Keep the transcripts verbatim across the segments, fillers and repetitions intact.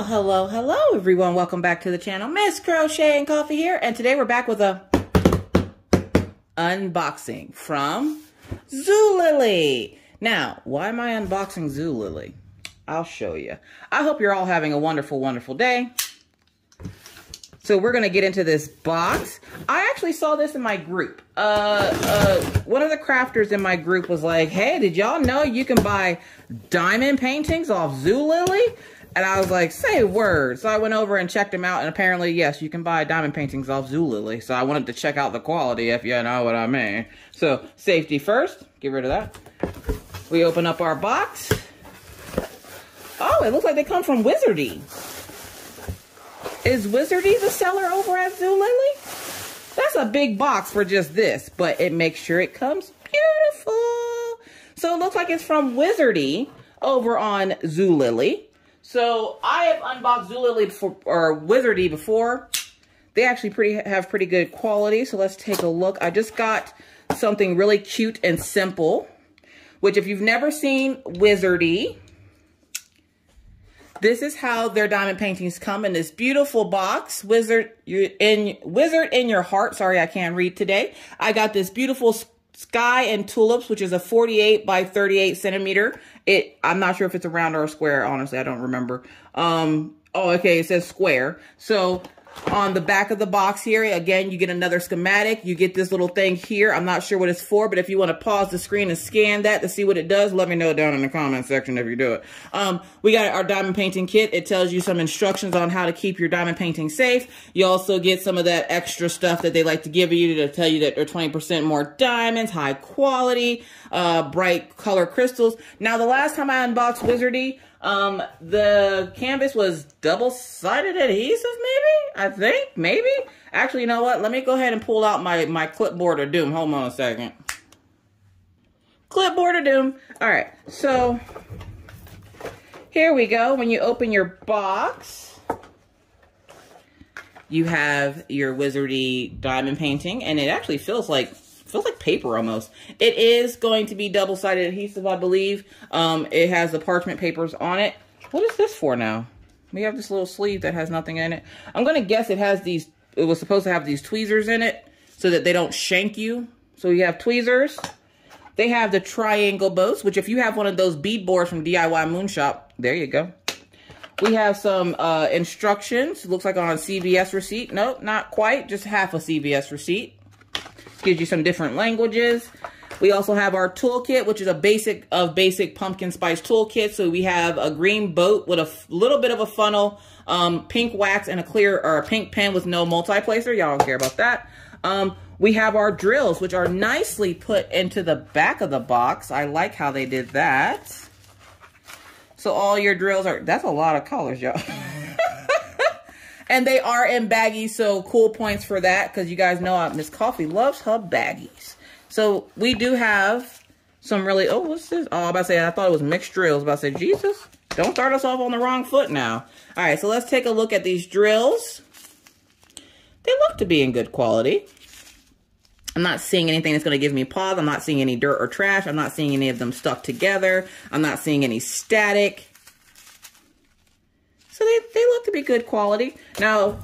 Well, hello, hello, everyone. Welcome back to the channel. Miss Crochet and Coffee here, and today we're back with a unboxing from Zulily. Now, why am I unboxing Zulily? I'll show you. I hope you're all having a wonderful, wonderful day. So we're going to get into this box. I actually saw this in my group. Uh, uh, one of the crafters in my group was like, hey, did y'all know you can buy diamond paintings off Zulily? And I was like, say word. So I went over and checked them out, and apparently, yes, you can buy diamond paintings off Zulily. So I wanted to check out the quality, if you know what I mean. So safety first, get rid of that. We open up our box. Oh, it looks like they come from Wizardi. Is Wizardi the seller over at Zulily? That's a big box for just this, but it makes sure it comes beautiful. So it looks like it's from Wizardi over on Zulily. So I have unboxed Zulily before, or Wizardi before. They actually pretty have pretty good quality, so let's take a look. I just got something really cute and simple, which if you've never seen Wizardi, this is how their diamond paintings come in this beautiful box. Wizard in, Wizard in Your Heart. Sorry, I can't read today. I got this beautiful Sky and Tulips, which is a forty-eight by thirty-eight centimeter. It, I'm not sure if it's a round or a square. Honestly, I don't remember. Um, oh, okay. It says square. So on the back of the box here, again, you get another schematic. You get this little thing here. I'm not sure what it's for, but if you want to pause the screen and scan that to see what it does, let me know down in the comment section if you do it. Um, we got our diamond painting kit. It tells you some instructions on how to keep your diamond painting safe. You also get some of that extra stuff that they like to give you to tell you that they're twenty percent more diamonds, high quality, uh, bright color crystals. Now, the last time I unboxed Wizardi, Um, the canvas was double-sided adhesive, maybe? I think, maybe? Actually, you know what? Let me go ahead and pull out my, my clipboard of doom. Hold on a second. Clipboard of doom. All right, so here we go. When you open your box, you have your Wizardi diamond painting, and it actually feels like feels like paper almost. It is going to be double-sided adhesive, I believe. Um, it has the parchment papers on it. What is this for now? We have this little sleeve that has nothing in it. I'm going to guess it has these, it was supposed to have these tweezers in it so that they don't shank you. So you have tweezers. They have the triangle bows, which if you have one of those bead boards from D I Y Moonshop, there you go. We have some uh, instructions. Looks like on a C V S receipt. Nope, not quite. Just half a C V S receipt. Gives you some different languages. We also have our toolkit, which is a basic of basic pumpkin spice toolkit. So we have a green boat with a little bit of a funnel, um, pink wax, and a clear or a pink pen with no multiplacer. Y'all don't care about that. Um, we have our drills, which are nicely put into the back of the box. I like how they did that. So all your drills are, that's a lot of colors, y'all. And they are in baggies, so cool points for that, because you guys know Miss Coffee loves her baggies. So we do have some really, oh, what's this? Oh, I was about to say, I thought it was mixed drills. I was about to say, Jesus, don't start us off on the wrong foot now. All right, so let's take a look at these drills. They look to be in good quality. I'm not seeing anything that's going to give me pause. I'm not seeing any dirt or trash. I'm not seeing any of them stuck together. I'm not seeing any static. So they, they look to be good quality. Now,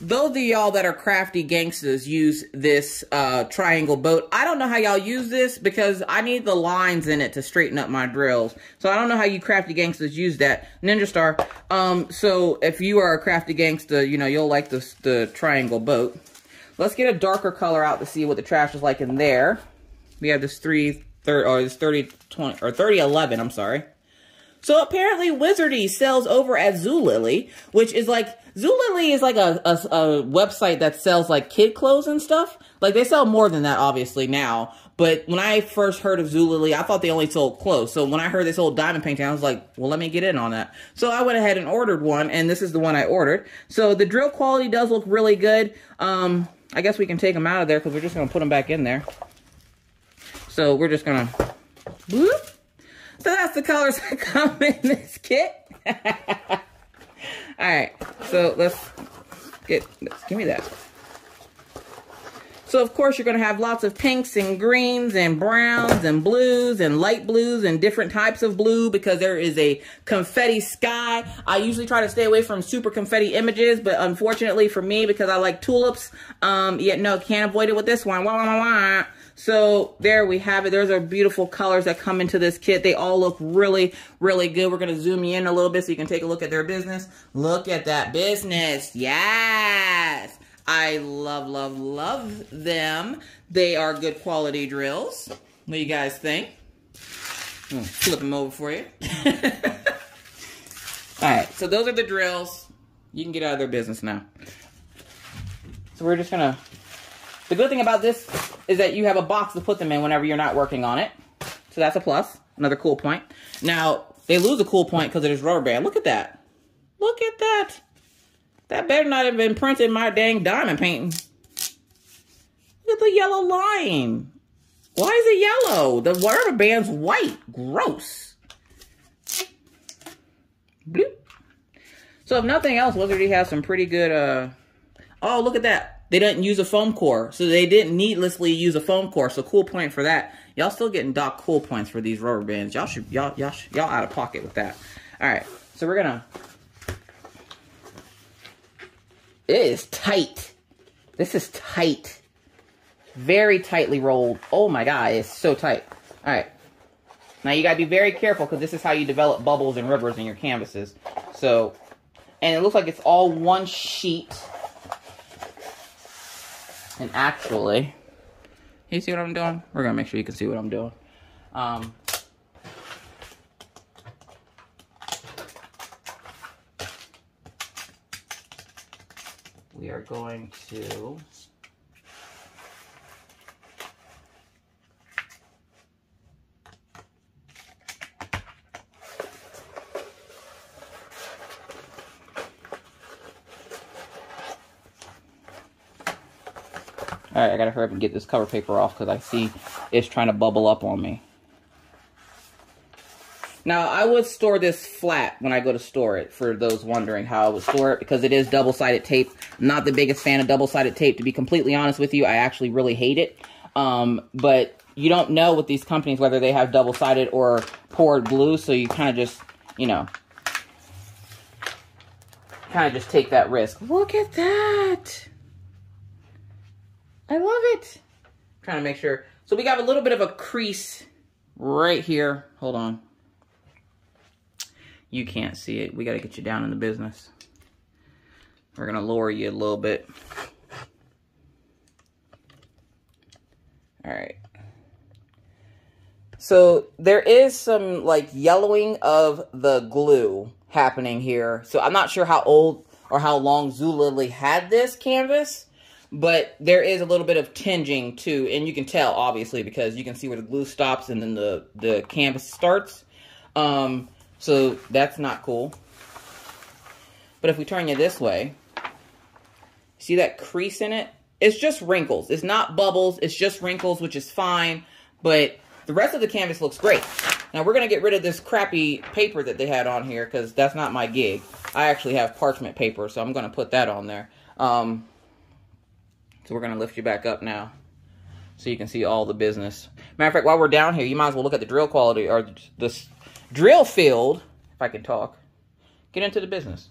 those of y'all that are crafty gangsters use this uh, triangle boat. I don't know how y'all use this because I need the lines in it to straighten up my drills. So I don't know how you crafty gangsters use that. Ninja Star. Um, so if you are a crafty gangster, you know, you'll like this, the triangle boat. Let's get a darker color out to see what the trash is like in there. We have this three, thirty, or this thirty, twenty, or thirty eleven, I'm sorry. So apparently Wizardi sells over at Zulily, which is like, Zulily is like a, a, a website that sells like kid clothes and stuff. Like they sell more than that obviously now. But when I first heard of Zulily, I thought they only sold clothes. So when I heard this old diamond painting, I was like, well, let me get in on that. So I went ahead and ordered one, and this is the one I ordered. So the drill quality does look really good. Um, I guess we can take them out of there because we're just going to put them back in there. So we're just going to, whoop. So that's the colors that come in this kit. All right, so let's get, let's, give me that. So of course you're going to have lots of pinks and greens and browns and blues and light blues and different types of blue, because there is a confetti sky. I usually try to stay away from super confetti images, but unfortunately for me, because I like tulips, um, yet no, can't avoid it with this one. Wah, wah, wah, wah. So there we have it. Those are beautiful colors that come into this kit. They all look really, really good. We're going to zoom you in a little bit so you can take a look at their business. Look at that business. Yes. I love, love, love them. They are good quality drills. What do you guys think? I'm gonna flip them over for you. All right. So those are the drills. You can get out of their business now. So we're just going to... The good thing about this is that you have a box to put them in whenever you're not working on it. So that's a plus. Another cool point. Now, they lose a cool point because it is rubber band. Look at that. Look at that. That better not have been printed in my dang diamond painting. Look at the yellow line. Why is it yellow? The rubber band's white. Gross. Bloop. So if nothing else, Wizardi has some pretty good... Uh... Oh, look at that. They didn't use a foam core, so they didn't needlessly use a foam core. So cool point for that. Y'all still getting dock cool points for these rubber bands. Y'all should, y'all, y'all, y'all out of pocket with that. All right, so we're gonna. It is tight. This is tight. Very tightly rolled. Oh my God, it's so tight. All right. Now you gotta be very careful, because this is how you develop bubbles and rivers in your canvases. So, and it looks like it's all one sheet. And actually, you see what I'm doing? We're going to make sure you can see what I'm doing. Um, we are going to... All right, I gotta hurry up and get this cover paper off, because I see it's trying to bubble up on me. Now, I would store this flat when I go to store it, for those wondering how I would store it, because it is double-sided tape. I'm not the biggest fan of double-sided tape, to be completely honest with you. I actually really hate it. Um, but you don't know with these companies whether they have double-sided or poured glue, so you kind of just, you know, kind of just take that risk. Look at that! I love it. I'm trying to make sure. So we got a little bit of a crease right here. Hold on. You can't see it. We got to get you down in the business. We're going to lower you a little bit. All right. So there is some like yellowing of the glue happening here. So I'm not sure how old or how long Zulily had this canvas. But there is a little bit of tinging, too, and you can tell, obviously, because you can see where the glue stops and then the, the canvas starts. Um, so that's not cool. But if we turn you this way, see that crease in it? It's just wrinkles. It's not bubbles. It's just wrinkles, which is fine. But the rest of the canvas looks great. Now, we're going to get rid of this crappy paper that they had on here, because that's not my gig. I actually have parchment paper, so I'm going to put that on there. Um... So we're going to lift you back up now so you can see all the business. Matter of fact, while we're down here, you might as well look at the drill quality, or this drill field, if I can talk. Get into the business.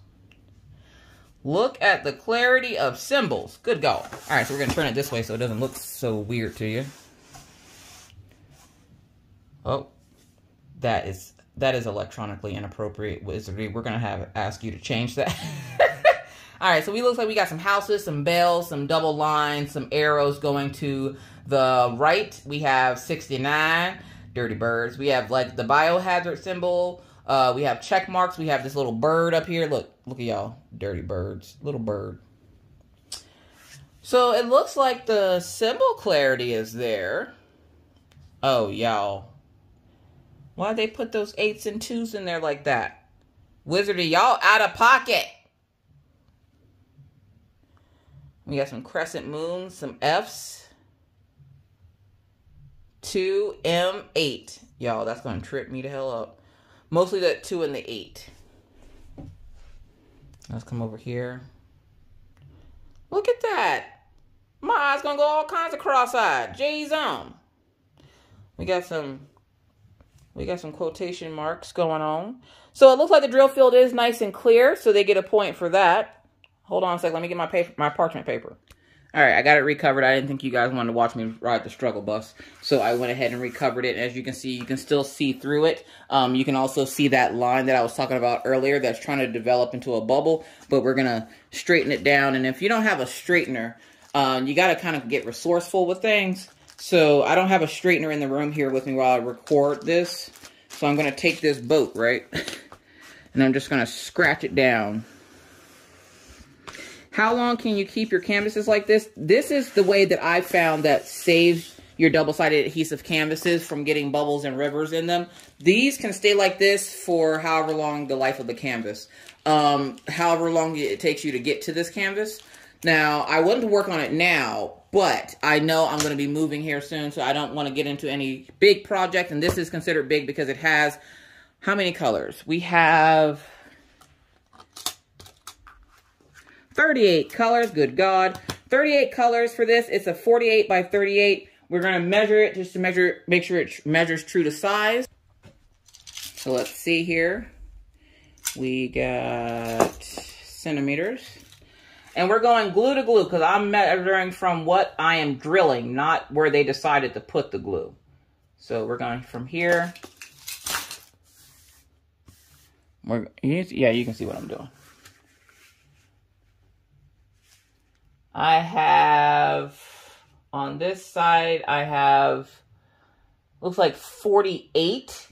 Look at the clarity of symbols. Good go. All right, so we're going to turn it this way so it doesn't look so weird to you. Oh, that is that is electronically inappropriate. Wizardi. We're going to have ask you to change that. All right, so we looks like we got some houses, some bells, some double lines, some arrows going to the right. We have sixty-nine, dirty birds. We have, like, the biohazard symbol. Uh, we have check marks. We have this little bird up here. Look, look at y'all, dirty birds, little bird. So it looks like the symbol clarity is there. Oh, y'all. Why'd they put those eights and twos in there like that? Wizardi, y'all out of pocket. We got some crescent moons, some Fs. two M eight. Y'all, that's going to trip me the hell up. Mostly that two and the eight. Let's come over here. Look at that. My eyes gonna go all kinds of cross-eyed. J's on. We got some, we got some quotation marks going on. So it looks like the drill field is nice and clear, so they get a point for that. Hold on a sec. Let me get my paper, my parchment paper. All right, I got it recovered. I didn't think you guys wanted to watch me ride the struggle bus, so I went ahead and recovered it. As you can see, you can still see through it. Um, you can also see that line that I was talking about earlier that's trying to develop into a bubble, but we're going to straighten it down. And if you don't have a straightener, um, you got to kind of get resourceful with things. So I don't have a straightener in the room here with me while I record this, so I'm going to take this boat, right, and I'm just going to scratch it down. How long can you keep your canvases like this? This is the way that I found that saves your double-sided adhesive canvases from getting bubbles and rivers in them. These can stay like this for however long the life of the canvas, um, however long it takes you to get to this canvas. Now, I wanted to work on it now, but I know I'm going to be moving here soon, so I don't want to get into any big project, and this is considered big because it has how many colors? We have thirty-eight colors, good God. thirty-eight colors for this. It's a forty-eight by thirty-eight. We're going to measure it just to measure, make sure it measures true to size. So let's see here. We got centimeters. And we're going glue to glue because I'm measuring from what I am drilling, not where they decided to put the glue. So we're going from here. We're, yeah, you can see what I'm doing. I have, on this side, I have, looks like forty-eight.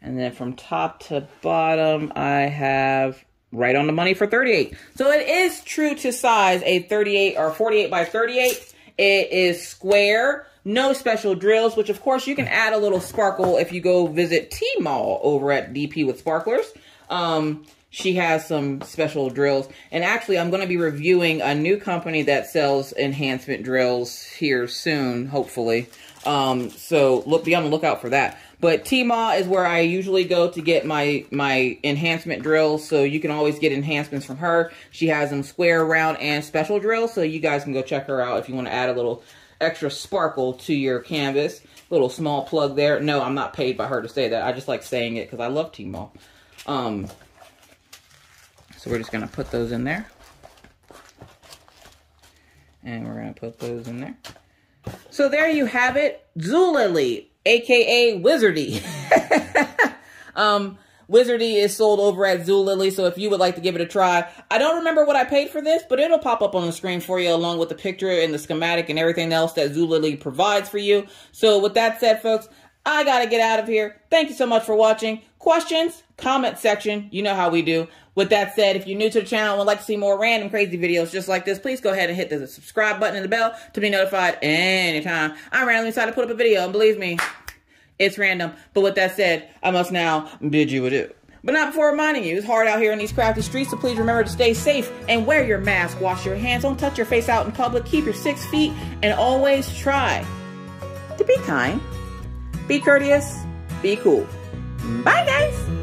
And then from top to bottom, I have right on the money for thirty-eight. So it is true to size, a thirty-eight or forty-eight by thirty-eight. It is square, no special drills, which of course you can add a little sparkle if you go visit T-Mall over at D P with Sparklers. Um, she has some special drills, and actually I'm going to be reviewing a new company that sells enhancement drills here soon, hopefully. Um, so look, be on the lookout for that. But T-Maw is where I usually go to get my, my enhancement drills, so you can always get enhancements from her. She has them square, round, and special drills, so you guys can go check her out if you want to add a little extra sparkle to your canvas. Little small plug there. No, I'm not paid by her to say that. I just like saying it because I love T-Maw. Um, so we're just going to put those in there, and we're going to put those in there. So there you have it, Zulily, aka Wizardi. um, Wizardi is sold over at Zulily, so if you would like to give it a try. I don't remember what I paid for this, but it'll pop up on the screen for you along with the picture and the schematic and everything else that Zulily provides for you. So with that said, folks, I gotta get out of here. Thank you so much for watching. Questions, comment section, you know how we do. With that said, if you're new to the channel and would like to see more random crazy videos just like this, please go ahead and hit the subscribe button and the bell to be notified anytime I randomly decide to put up a video. And believe me, it's random. But with that said, I must now bid you adieu. But not before reminding you, it's hard out here in these crowded streets, so please remember to stay safe and wear your mask, wash your hands, don't touch your face out in public, keep your six feet, and always try to be kind, be courteous, be cool. Bye, guys.